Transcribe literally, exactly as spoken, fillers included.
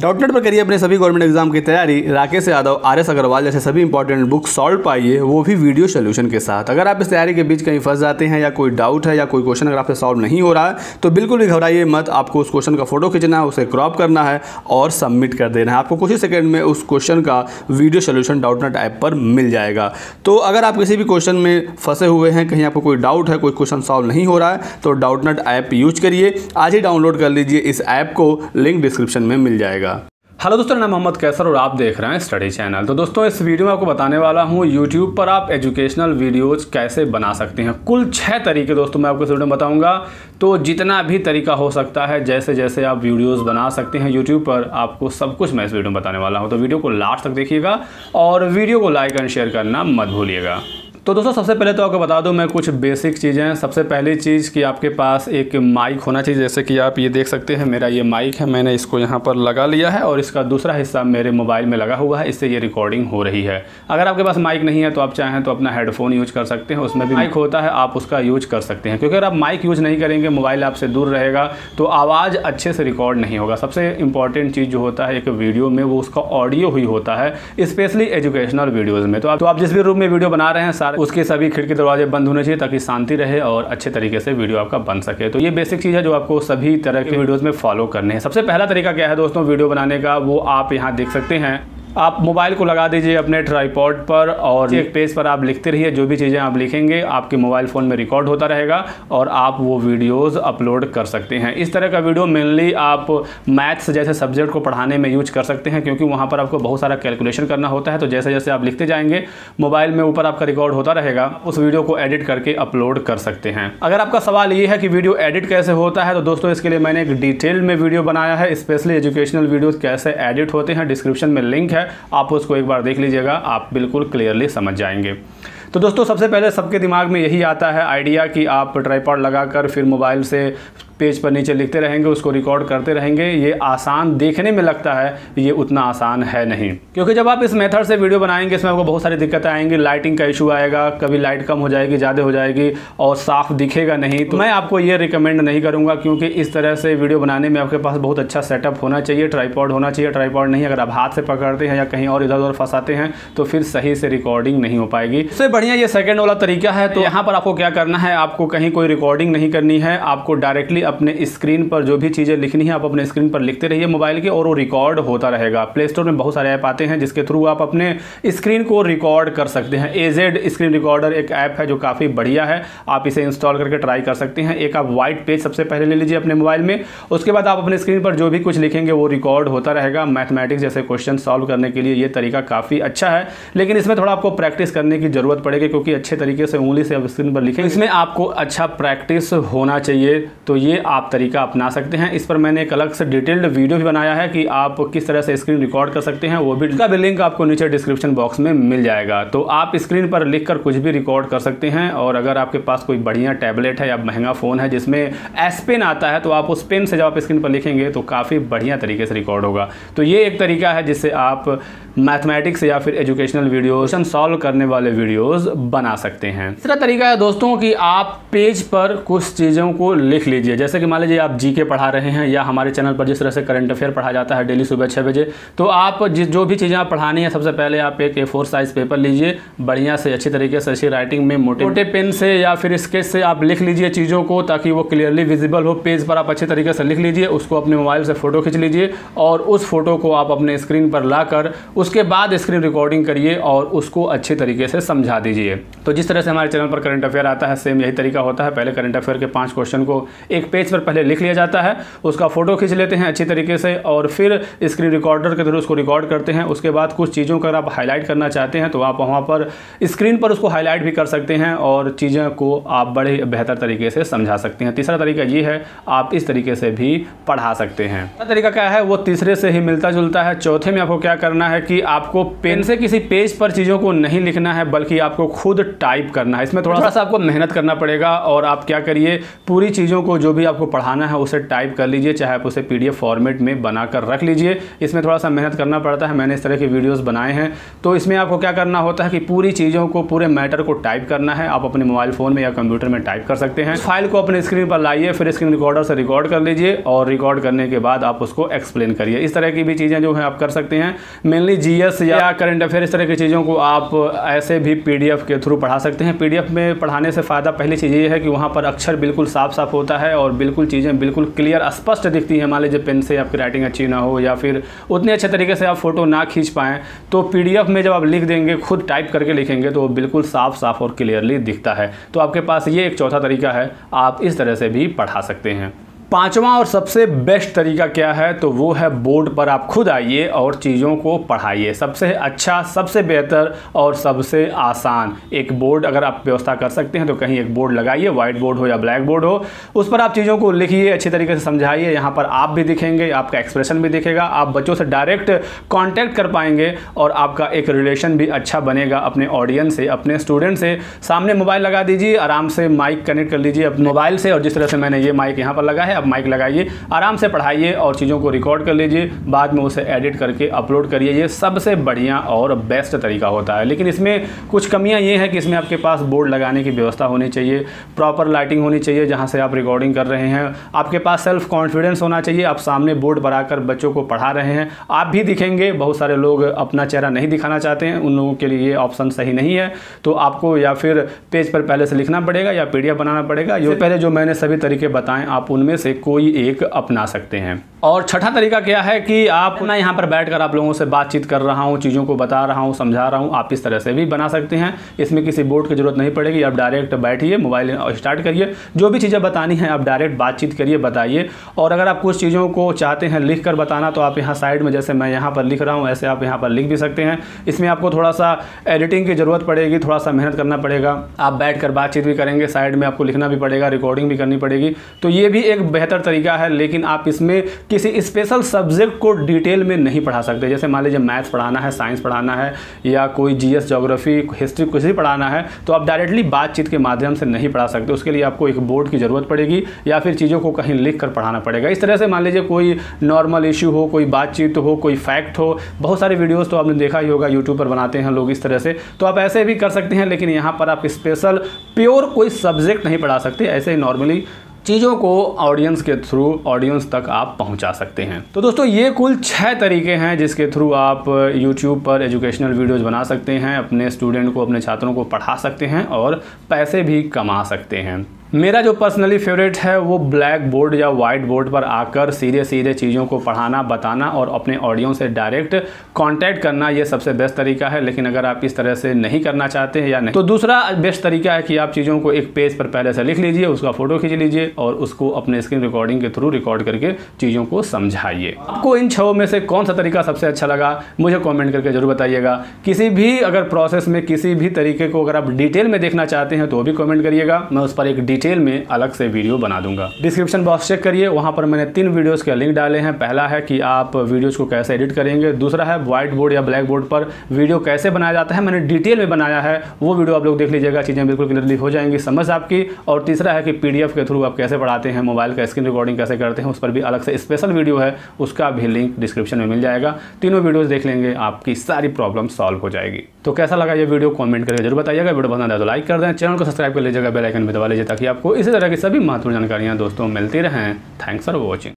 Doubtnut पर करिए अपने सभी गवर्नमेंट एग्जाम की तैयारी। राकेश यादव, आरएस अग्रवाल जैसे सभी इंपॉर्टेंट बुक सॉल्व पाइए, वो भी वीडियो सोल्यूशन के साथ। अगर आप इस तैयारी के बीच कहीं फंस जाते हैं या कोई डाउट है या कोई क्वेश्चन अगर आपसे सॉल्व नहीं हो रहा है तो बिल्कुल भी घबराइए मत। आपको उस क्वेश्चन का फोटो खींचना है, उसे क्रॉप करना है और सबमिट कर देना है। आपको कुछ ही सेकेंड में उस क्वेश्चन का वीडियो सोल्यूशन डाउटनेट ऐप पर मिल जाएगा। तो अगर आप किसी भी क्वेश्चन में फंसे हुए हैं, कहीं आपको कोई डाउट है, कोई क्वेश्चन सॉल्व नहीं हो रहा है, तो डाउटनेट ऐप यूज करिए। आज ही डाउनलोड कर लीजिए इस ऐप को, लिंक डिस्क्रिप्शन में मिल जाएगा। हेलो दोस्तों, मैं मोहम्मद कैसर और आप देख रहे हैं स्टडी चैनल। तो दोस्तों, इस वीडियो में आपको बताने वाला हूं यूट्यूब पर आप एजुकेशनल वीडियोज कैसे बना सकते हैं। कुल छह तरीके दोस्तों मैं आपको इस वीडियो में बताऊंगा। तो जितना भी तरीका हो सकता है, जैसे जैसे आप वीडियोस बना सकते हैं यूट्यूब पर, आपको सब कुछ मैं इस वीडियो में बताने वाला हूँ। तो वीडियो को लास्ट तक देखिएगा और वीडियो को लाइक एंड शेयर करना मत भूलिएगा। तो दोस्तों, सबसे पहले तो आपको बता दूं मैं कुछ बेसिक चीज़ें। सबसे पहली चीज़ कि आपके पास एक माइक होना चाहिए, जैसे कि आप ये देख सकते हैं मेरा ये माइक है, मैंने इसको यहाँ पर लगा लिया है और इसका दूसरा हिस्सा मेरे मोबाइल में लगा हुआ है, इससे ये रिकॉर्डिंग हो रही है। अगर आपके पास माइक नहीं है तो आप चाहें तो अपना हेडफोन यूज़ कर सकते हैं, उसमें भी माइक होता है, आप उसका यूज कर सकते हैं। क्योंकि अगर आप माइक यूज़ नहीं करेंगे, मोबाइल आपसे दूर रहेगा, तो आवाज़ अच्छे से रिकॉर्ड नहीं होगा। सबसे इंपॉर्टेंट चीज़ जो होता है एक वीडियो में, वो उसका ऑडियो ही होता है, स्पेशली एजुकेशनल वीडियोज़ में। तो आप जिस भी रूम में वीडियो बना रहे हैं सारे उसके सभी खिड़की दरवाजे बंद होने चाहिए, ताकि शांति रहे और अच्छे तरीके से वीडियो आपका बन सके। तो ये बेसिक चीज़ है जो आपको सभी तरह के वीडियोस में फॉलो करने हैं। सबसे पहला तरीका क्या है दोस्तों वीडियो बनाने का, वो आप यहाँ देख सकते हैं। आप मोबाइल को लगा दीजिए अपने ट्राइपॉड पर और एक पेज पर आप लिखते रहिए। जो भी चीज़ें आप लिखेंगे आपके मोबाइल फ़ोन में रिकॉर्ड होता रहेगा और आप वो वीडियोस अपलोड कर सकते हैं। इस तरह का वीडियो मेनली आप मैथ्स जैसे सब्जेक्ट को पढ़ाने में यूज कर सकते हैं, क्योंकि वहाँ पर आपको बहुत सारा कैलकुलेशन करना होता है। तो जैसे जैसे आप लिखते जाएंगे मोबाइल में ऊपर आपका रिकॉर्ड होता रहेगा, उस वीडियो को एडिट करके अपलोड कर सकते हैं। अगर आपका सवाल ये है कि वीडियो एडिट कैसे होता है, तो दोस्तों इसके लिए मैंने एक डिटेल में वीडियो बनाया है, स्पेशली एजुकेशनल वीडियोज़ कैसे एडिट होते हैं। डिस्क्रिप्शन में लिंक है, आप उसको एक बार देख लीजिएगा, आप बिल्कुल क्लियरली समझ जाएंगे। तो दोस्तों, सबसे पहले सबके दिमाग में यही आता है आइडिया कि आप ट्राइपॉड लगाकर फिर मोबाइल से पेज पर नीचे लिखते रहेंगे, उसको रिकॉर्ड करते रहेंगे। ये आसान देखने में लगता है, ये उतना आसान है नहीं, क्योंकि जब आप इस मेथड से वीडियो बनाएंगे इसमें आपको बहुत सारी दिक्कतें आएंगी। लाइटिंग का इशू आएगा, कभी लाइट कम हो जाएगी, ज़्यादा हो जाएगी और साफ दिखेगा नहीं। तो मैं आपको ये रिकमेंड नहीं करूँगा, क्योंकि इस तरह से वीडियो बनाने में आपके पास बहुत अच्छा सेटअप होना चाहिए, ट्राइपॉड होना चाहिए। ट्राइपॉड नहीं, अगर आप हाथ से पकड़ते हैं या कहीं और इधर उधर फंसाते हैं तो फिर सही से रिकॉर्डिंग नहीं हो पाएगी। इससे बढ़िया ये सेकेंड वाला तरीका है। तो यहाँ पर आपको क्या करना है, आपको कहीं कोई रिकॉर्डिंग नहीं करनी है, आपको डायरेक्टली अपने स्क्रीन पर जो भी चीज़ें लिखनी है आप अपने स्क्रीन पर लिखते रहिए मोबाइल के, और वो रिकॉर्ड होता रहेगा। प्ले स्टोर में बहुत सारे ऐप आते हैं जिसके थ्रू आप अपने स्क्रीन को रिकॉर्ड कर सकते हैं। एजेड स्क्रीन रिकॉर्डर एक ऐप है जो काफ़ी बढ़िया है, आप इसे इंस्टॉल करके ट्राई कर सकते हैं। एक आप वाइट पेज सबसे पहले ले लीजिए अपने मोबाइल में, उसके बाद आप अपने स्क्रीन पर जो भी कुछ लिखेंगे वो रिकॉर्ड होता रहेगा। मैथमेटिक्स जैसे क्वेश्चन सॉल्व करने के लिए ये तरीका काफ़ी अच्छा है, लेकिन इसमें थोड़ा आपको प्रैक्टिस करने की ज़रूरत पड़ेगी, क्योंकि अच्छे तरीके से उंगली से आप स्क्रीन पर लिखेंगे, इसमें आपको अच्छा प्रैक्टिस होना चाहिए। तो ये आप तरीका अपना सकते हैं। इस पर मैंने एक अलग से डिटेल्ड वीडियो भी बनाया है कि आप किस तरह से स्क्रीन रिकॉर्ड कर सकते हैं, वो भी इसका भी लिंक आपको नीचे डिस्क्रिप्शन बॉक्स में मिल जाएगा। तो आप स्क्रीन पर लिखकर कुछ भी रिकॉर्ड कर सकते हैं। और अगर आपके पास कोई बढ़िया टैबलेट है या महंगा फ़ोन है जिसमें एस पेन आता है, तो आप उस पेन से जब आप स्क्रीन पर लिखेंगे तो काफ़ी बढ़िया तरीके से रिकॉर्ड होगा। तो ये एक तरीका है जिससे आप मैथमेटिक्स या फिर एजुकेशनल वीडियोज सॉल्व करने वाले वीडियोज़ बना सकते हैं। तीसरा तरीका है दोस्तों कि आप पेज पर कुछ चीज़ों को लिख लीजिए। जैसे कि मान लीजिए आप जीके पढ़ा रहे हैं, या हमारे चैनल पर जिस तरह से करंट अफेयर पढ़ा जाता है डेली सुबह छः बजे, तो आप जिस जो भी चीज़ें आप पढ़ानी है, सबसे पहले आप एक ए फोर साइज़ पेपर लीजिए, बढ़िया से अच्छी तरीके से अच्छी राइटिंग में मोटे मोटे पेन से या फिर स्केच से आप लिख लीजिए चीज़ों को, ताकि वो क्लियरली विजिबल हो। पेज पर आप अच्छे तरीके से लिख लीजिए, उसको अपने मोबाइल से फ़ोटो खींच लीजिए और उस फोटो को आप अपने स्क्रीन पर ला कर उसके बाद स्क्रीन रिकॉर्डिंग करिए और उसको अच्छे तरीके से समझा दीजिए। तो जिस तरह से हमारे चैनल पर करंट अफेयर आता है, सेम यही तरीका होता है। पहले करंट अफेयर के पाँच क्वेश्चन को एक पेज पर पहले लिख लिया जाता है, उसका फोटो खींच लेते हैं अच्छी तरीके से और फिर स्क्रीन रिकॉर्डर के थ्रू उसको रिकॉर्ड करते हैं। उसके बाद कुछ चीज़ों का अगर आप हाईलाइट करना चाहते हैं तो आप वहाँ पर स्क्रीन पर उसको हाईलाइट भी कर सकते हैं और चीज़ों को आप बड़े बेहतर तरीके से समझा सकते हैं। तीसरा तरीका ये है, आप इस तरीके से भी पढ़ा सकते हैं। तीसरा तरीका क्या है, वो तीसरे से ही मिलता जुलता है। चौथे में आपको क्या करना है कि आपको पेन से किसी पेज पर चीज़ों को नहीं लिखना है, बल्कि आपको खुद टाइप करना है। इसमें थोड़ा सा आपको मेहनत करना पड़ेगा। और आप क्या करिए, पूरी चीज़ों को जो भी आपको पढ़ाना है उसे टाइप कर लीजिए, चाहे आप उसे पीडीएफ फॉर्मेट में बनाकर रख लीजिए। इसमें थोड़ा सा मेहनत करना पड़ता है, मैंने इस तरह के वीडियोस बनाए हैं। तो इसमें आपको क्या करना होता है कि पूरी चीज़ों को, पूरे मैटर को टाइप करना है। आप अपने मोबाइल फ़ोन में या कंप्यूटर में टाइप कर सकते हैं। फाइल को अपने स्क्रीन पर लाइए, फिर स्क्रीन रिकॉर्डर से रिकॉर्ड कर लीजिए और रिकॉर्ड करने के बाद आप उसको एक्सप्लेन करिए। इस तरह की भी चीज़ें जो है आप कर सकते हैं। मेनली जीएस या करंट अफेयर इस तरह की चीज़ों को आप ऐसे भी पीडीएफ के थ्रू पढ़ा सकते हैं। पीडीएफ में पढ़ाने से फ़ायदा पहली चीज़ ये है कि वहाँ पर अक्षर बिल्कुल साफ साफ होता है और बिल्कुल चीज़ें बिल्कुल क्लियर स्पष्ट दिखती हैं। मान लीजिए पेन से आपकी राइटिंग अच्छी ना हो या फिर उतने अच्छे तरीके से आप फोटो ना खींच पाएँ, तो पीडीएफ में जब आप लिख देंगे, खुद टाइप करके लिखेंगे, तो बिल्कुल साफ साफ और क्लियरली दिखता है। तो आपके पास ये एक चौथा तरीका है, आप इस तरह से भी पढ़ा सकते हैं। पांचवा और सबसे बेस्ट तरीका क्या है, तो वो है बोर्ड पर आप खुद आइए और चीज़ों को पढ़ाइए। सबसे अच्छा, सबसे बेहतर और सबसे आसान एक बोर्ड अगर आप व्यवस्था कर सकते हैं तो कहीं एक बोर्ड लगाइए, वाइट बोर्ड हो या ब्लैक बोर्ड हो। उस पर आप चीज़ों को लिखिए, अच्छी तरीके से समझाइए। यहाँ पर आप भी दिखेंगे, आपका एक्सप्रेशन भी दिखेगा, आप बच्चों से डायरेक्ट कॉन्टैक्ट कर पाएंगे और आपका एक रिलेशन भी अच्छा बनेगा अपने ऑडियंस से, अपने स्टूडेंट से। सामने मोबाइल लगा दीजिए, आराम से माइक कनेक्ट कर लीजिए अपने मोबाइल से, और जिस तरह से मैंने ये माइक यहाँ पर लगा है, अब माइक लगाइए, आराम से पढ़ाइए और चीज़ों को रिकॉर्ड कर लीजिए, बाद में उसे एडिट करके अपलोड करिए। ये सबसे बढ़िया और बेस्ट तरीका होता है। लेकिन इसमें कुछ कमियां ये हैं कि इसमें आपके पास बोर्ड लगाने की व्यवस्था होनी चाहिए, प्रॉपर लाइटिंग होनी चाहिए जहां से आप रिकॉर्डिंग कर रहे हैं, आपके पास सेल्फ कॉन्फिडेंस होना चाहिए। आप सामने बोर्ड बनाकर बच्चों को पढ़ा रहे हैं, आप भी दिखेंगे। बहुत सारे लोग अपना चेहरा नहीं दिखाना चाहते हैं, उन लोगों के लिए ये ऑप्शन सही नहीं है। तो आपको या फिर पेज पर पहले से लिखना पड़ेगा या पीडीएफ बनाना पड़ेगा। ये पहले जो मैंने सभी तरीके बताएं, आप उनमें से कोई एक अपना सकते हैं। और छठा तरीका क्या है कि आप ना यहाँ पर बैठकर आप लोगों से बातचीत कर रहा हूँ, चीज़ों को बता रहा हूँ, समझा रहा हूँ, आप इस तरह से भी बना सकते हैं। इसमें किसी बोर्ड की जरूरत नहीं पड़ेगी। आप डायरेक्ट बैठिए, मोबाइल स्टार्ट करिए, जो भी चीज़ें बतानी है आप डायरेक्ट बातचीत करिए, बताइए। और अगर आप कुछ चीज़ों को चाहते हैं लिख कर बताना, तो आप यहाँ साइड में, जैसे मैं यहाँ पर लिख रहा हूँ, ऐसे आप यहाँ पर लिख भी सकते हैं। इसमें आपको थोड़ा सा एडिटिंग की ज़रूरत पड़ेगी, थोड़ा सा मेहनत करना पड़ेगा। आप बैठ कर बातचीत भी करेंगे, साइड में आपको लिखना भी पड़ेगा, रिकॉर्डिंग भी करनी पड़ेगी। तो ये भी एक बेहतर तरीका है, लेकिन आप इसमें किसी स्पेशल सब्जेक्ट को डिटेल में नहीं पढ़ा सकते। जैसे मान लीजिए मैथ्स पढ़ाना है, साइंस पढ़ाना है, या कोई जीएस, ज्योग्राफी, हिस्ट्री कुछ भी पढ़ाना है, तो आप डायरेक्टली बातचीत के माध्यम से नहीं पढ़ा सकते। उसके लिए आपको एक बोर्ड की ज़रूरत पड़ेगी या फिर चीज़ों को कहीं लिख कर पढ़ाना पड़ेगा। इस तरह से मान लीजिए कोई नॉर्मल इशू हो, कोई बातचीत हो, कोई फैक्ट हो, बहुत सारे वीडियोज़ तो आपने देखा ही होगा, यूट्यूब पर बनाते हैं लोग इस तरह से, तो आप ऐसे भी कर सकते हैं। लेकिन यहाँ पर आप स्पेशल प्योर कोई सब्जेक्ट नहीं पढ़ा सकते, ऐसे ही नॉर्मली चीज़ों को ऑडियंस के थ्रू ऑडियंस तक आप पहुंचा सकते हैं। तो दोस्तों ये कुल छह तरीके हैं जिसके थ्रू आप YouTube पर एजुकेशनल वीडियोज़ बना सकते हैं, अपने स्टूडेंट को, अपने छात्रों को पढ़ा सकते हैं और पैसे भी कमा सकते हैं। मेरा जो पर्सनली फेवरेट है वो ब्लैक बोर्ड या वाइट बोर्ड पर आकर सीधे सीधे चीज़ों को पढ़ाना, बताना और अपने ऑडियंस से डायरेक्ट कांटेक्ट करना, ये सबसे बेस्ट तरीका है। लेकिन अगर आप इस तरह से नहीं करना चाहते हैं या नहीं, तो दूसरा बेस्ट तरीका है कि आप चीज़ों को एक पेज पर पहले से लिख लीजिए, उसका फ़ोटो खींच लीजिए और उसको अपने स्क्रीन रिकॉर्डिंग के थ्रू रिकॉर्ड करके चीज़ों को समझाइए। आपको इन छहों में से कौन सा तरीका सबसे अच्छा लगा, मुझे कॉमेंट करके ज़रूर बताइएगा। किसी भी अगर प्रोसेस में, किसी भी तरीके को अगर आप डिटेल में देखना चाहते हैं तो भी कॉमेंट करिएगा, मैं उस पर एक डिटेल में अलग से वीडियो बना दूंगा। डिस्क्रिप्शन बॉक्स चेक करिए, वहां पर मैंने तीन वीडियोस के लिंक डाले हैं। पहला है कि आप वीडियोस को कैसे एडिट करेंगे, दूसरा है व्हाइट बोर्ड या ब्लैक बोर्ड पर वीडियो कैसे बनाया जाता है, मैंने डिटेल में बनाया है, वो वीडियो आप लोग देख लीजिएगा, चीज़ें बिल्कुल क्लियरली हो जाएंगी समझ आपकी। और तीसरा है कि पीडीएफ के थ्रू आप कैसे पढ़ाते हैं, मोबाइल का स्क्रीन रिकॉर्डिंग कैसे करते हैं, उस पर भी अलग से स्पेशल वीडियो है, उसका भी लिंक डिस्क्रिप्शन में मिल जाएगा। तीनों वीडियोज़ देख लेंगे, आपकी सारी प्रॉब्लम सॉल्व हो जाएगी। तो कैसा लगा ये वीडियो, कॉमेंट करके जरूर बताइएगा। वीडियो पसंद आए तो लाइक कर दें, चैनल को सब्सक्राइब कर लीजिएगा, बेल आइकन भी दबा लीजिए ताकि आपको इसी तरह की सभी महत्वपूर्ण जानकारियां दोस्तों मिलती रहें। Thanks for watching.